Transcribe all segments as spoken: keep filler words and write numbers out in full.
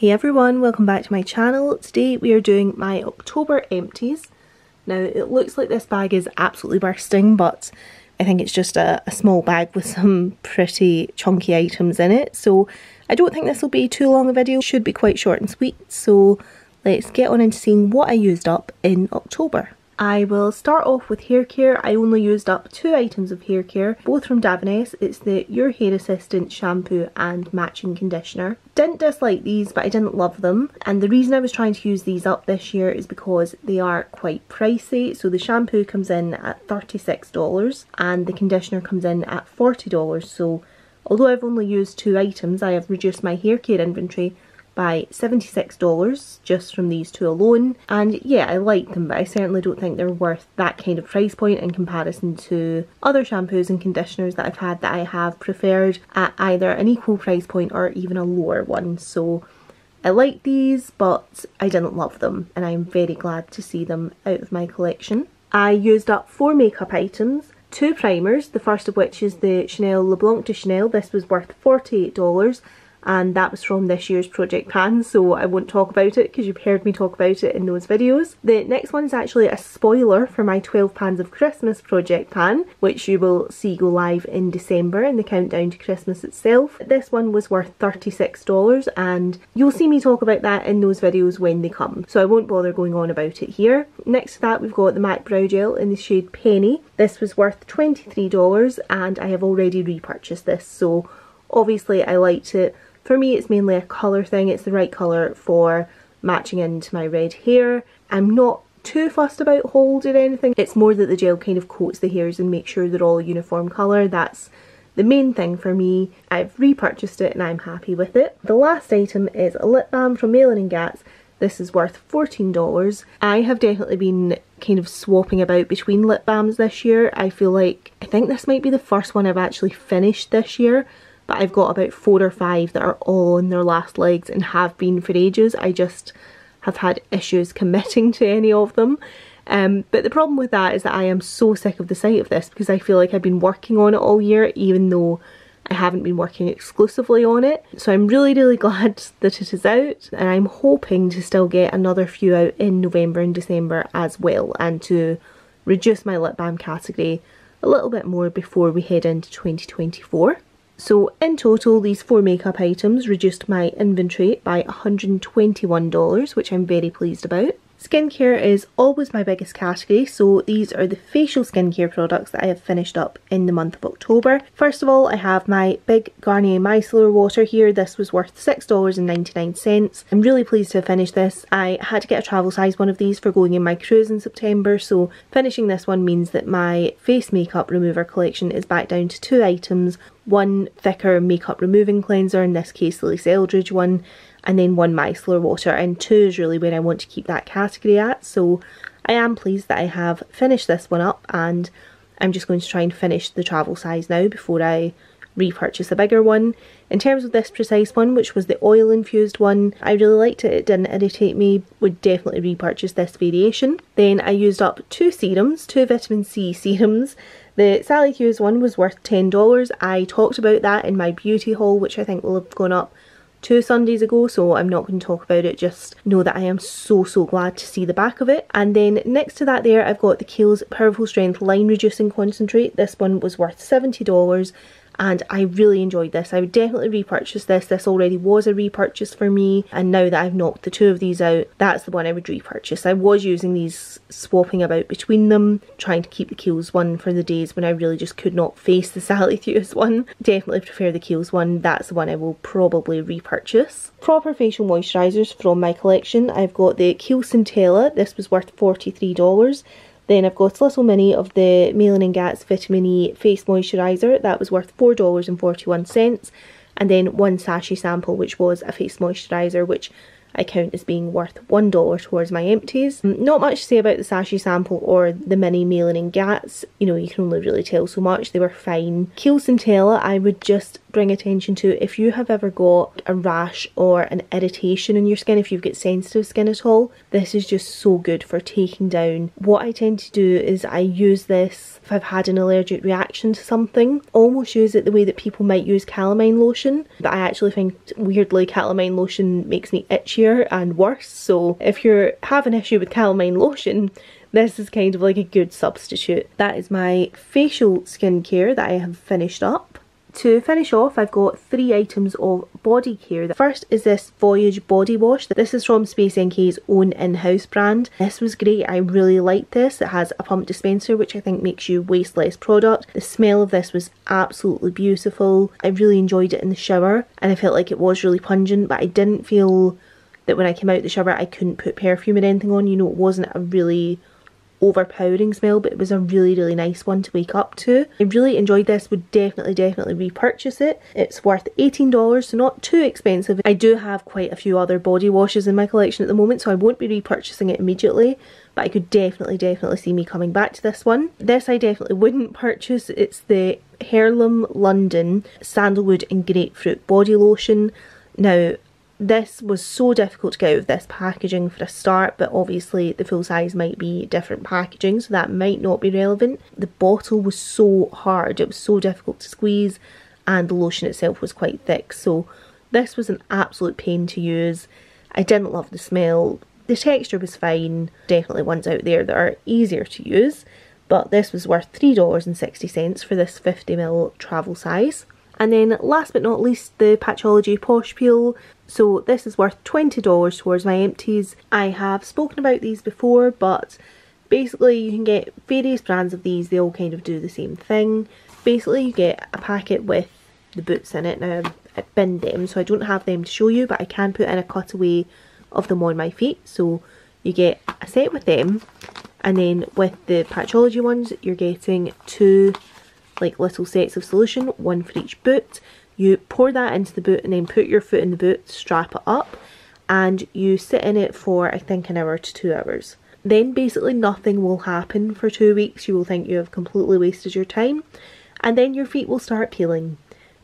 Hey everyone, welcome back to my channel. Today we are doing my October empties. Now it looks like this bag is absolutely bursting, but I think it's just a, a small bag with some pretty chunky items in it. So I don't think this will be too long a video, it should be quite short and sweet. So let's get on into seeing what I used up in October. I will start off with hair care. I only used up two items of hair care, both from Davines. It's the Your Hair Assistant shampoo and matching conditioner. Didn't dislike these, but I didn't love them. And the reason I was trying to use these up this year is because they are quite pricey. So the shampoo comes in at thirty-six dollars and the conditioner comes in at forty dollars. So although I've only used two items, I have reduced my hair care inventory by seventy-six dollars just from these two alone. And yeah, I like them, but I certainly don't think they're worth that kind of price point in comparison to other shampoos and conditioners that I've had that I have preferred at either an equal price point or even a lower one. So I like these, but I didn't love them, and I'm very glad to see them out of my collection. I used up four makeup items, two primers, the first of which is the Chanel Le Blanc de Chanel. This was worth forty-eight dollars. And that was from this year's Project Pan, so I won't talk about it because you've heard me talk about it in those videos. The next one is actually a spoiler for my twelve Pans of Christmas Project Pan, which you will see go live in December in the countdown to Christmas itself. This one was worth thirty-six dollars, and you'll see me talk about that in those videos when they come, so I won't bother going on about it here. Next to that, we've got the MAC Brow Gel in the shade Penny. This was worth twenty-three dollars, and I have already repurchased this, so obviously I liked it. For me, it's mainly a colour thing. It's the right colour for matching into my red hair. I'm not too fussed about hold or anything. It's more that the gel kind of coats the hairs and makes sure they're all uniform colour. That's the main thing for me. I've repurchased it and I'm happy with it. The last item is a lip balm from Malin and Goetz. This is worth fourteen dollars. I have definitely been kind of swapping about between lip balms this year. I feel like, I think this might be the first one I've actually finished this year. But I've got about four or five that are all on their last legs and have been for ages. I just have had issues committing to any of them. Um, but the problem with that is that I am so sick of the sight of this because I feel like I've been working on it all year, even though I haven't been working exclusively on it. So I'm really, really glad that it is out, and I'm hoping to still get another few out in November and December as well, and to reduce my lip balm category a little bit more before we head into twenty twenty-four. So in total, these four makeup items reduced my inventory by one hundred twenty-one dollars, which I'm very pleased about. Skincare is always my biggest category, so these are the facial skincare products that I have finished up in the month of October. First of all, I have my big Garnier Micellar Water here. This was worth six dollars and ninety-nine cents. I'm really pleased to have finished this. I had to get a travel size one of these for going in my cruise in September, so finishing this one means that my face makeup remover collection is back down to two items. One thicker makeup removing cleanser, in this case the Lisa Eldridge one, and then one micellar water, and two is really where I want to keep that category at. So I am pleased that I have finished this one up, and I'm just going to try and finish the travel size now before I repurchase a bigger one. In terms of this precise one, which was the oil infused one, I really liked it. It didn't irritate me. Would definitely repurchase this variation. Then I used up two serums, two vitamin C serums. The Sali Hughes one was worth ten dollars. I talked about that in my beauty haul, which I think will have gone up two Sundays ago, so I'm not going to talk about it. Just know that I am so so glad to see the back of it. And then next to that there, I've got the Kiehl's Powerful Strength Line Reducing Concentrate. This one was worth seventy dollars, and I really enjoyed this. I would definitely repurchase this. This already was a repurchase for me, and now that I've knocked the two of these out, that's the one I would repurchase. I was using these, swapping about between them, trying to keep the Kiehl's one for the days when I really just could not face the Sally Hughes one. Definitely prefer the Kiehl's one. That's the one I will probably repurchase. Proper facial moisturisers from my collection. I've got the Kiehl's Centella. This was worth forty-three dollars. Then I've got a little mini of the Malin and Goetz Vitamin E Face Moisturiser. That was worth four dollars and forty-one cents. And then one sachet sample, which was a face moisturiser, which account as being worth one dollar towards my empties. Not much to say about the sachet sample or the mini Malin and Goetz. You know, you can only really tell so much. They were fine. Kiehl's Centella, I would just bring attention to if you have ever got a rash or an irritation in your skin, if you've got sensitive skin at all, this is just so good for taking down. What I tend to do is I use this if I've had an allergic reaction to something, almost use it the way that people might use calamine lotion, but I actually find weirdly calamine lotion makes me itchier and worse. So if you have an issue with calamine lotion, this is kind of like a good substitute. That is my facial skincare that I have finished up. To finish off, I've got three items of body care. The first is this Voyage Body Wash. This is from Space N K's own in-house brand. This was great. I really liked this. It has a pump dispenser, which I think makes you waste less product. The smell of this was absolutely beautiful. I really enjoyed it in the shower, and I felt like it was really pungent, but I didn't feel that when I came out of the shower I couldn't put perfume or anything on. You know, it wasn't a really overpowering smell, but it was a really really nice one to wake up to. I really enjoyed this, would definitely definitely repurchase it. It's worth eighteen dollars, so not too expensive. I do have quite a few other body washes in my collection at the moment, so I won't be repurchasing it immediately, but I could definitely definitely see me coming back to this one. This I definitely wouldn't purchase. It's the Herlum London Sandalwood and Grapefruit Body Lotion. Now, this was so difficult to get out of this packaging for a start, but obviously the full size might be different packaging, so that might not be relevant. The bottle was so hard, it was so difficult to squeeze, and the lotion itself was quite thick, so this was an absolute pain to use. I didn't love the smell, the texture was fine. Definitely ones out there that are easier to use, but this was worth three dollars and sixty cents for this fifty mil travel size. And then last but not least, the Patchology Posh Peel. So this is worth twenty dollars towards my empties. I have spoken about these before, but basically you can get various brands of these. They all kind of do the same thing. Basically you get a packet with the boots in it. Now I've binned them, so I don't have them to show you, but I can put in a cutaway of them on my feet. So you get a set with them, and then with the Patchology ones you're getting two like little sets of solution, one for each boot. You pour that into the boot and then put your foot in the boot, strap it up, and you sit in it for I think an hour to two hours. Then basically nothing will happen for two weeks. You will think you have completely wasted your time, and then your feet will start peeling.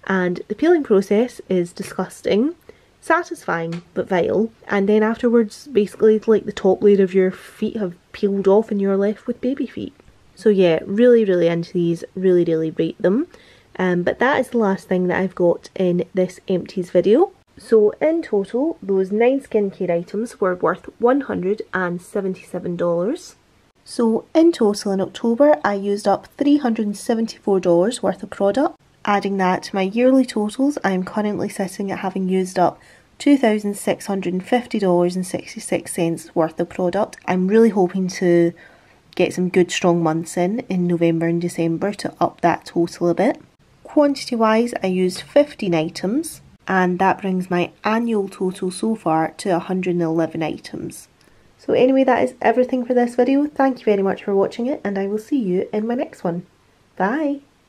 And the peeling process is disgusting, satisfying but vile, and then afterwards basically like the top layer of your feet have peeled off and you're left with baby feet. So yeah, really really into these, really really rate them. Um, but that is the last thing that I've got in this empties video. So in total, those nine skincare items were worth one hundred and seventy-seven dollars. So in total in October, I used up three hundred and seventy-four dollars worth of product. Adding that to my yearly totals, I am currently sitting at having used up two thousand six hundred and fifty dollars and sixty-six cents worth of product. I'm really hoping to get some good strong months in, in November and December, to up that total a bit. Quantity wise, I used fifteen items, and that brings my annual total so far to one hundred and eleven items. So anyway, that is everything for this video. Thank you very much for watching it, and I will see you in my next one. Bye!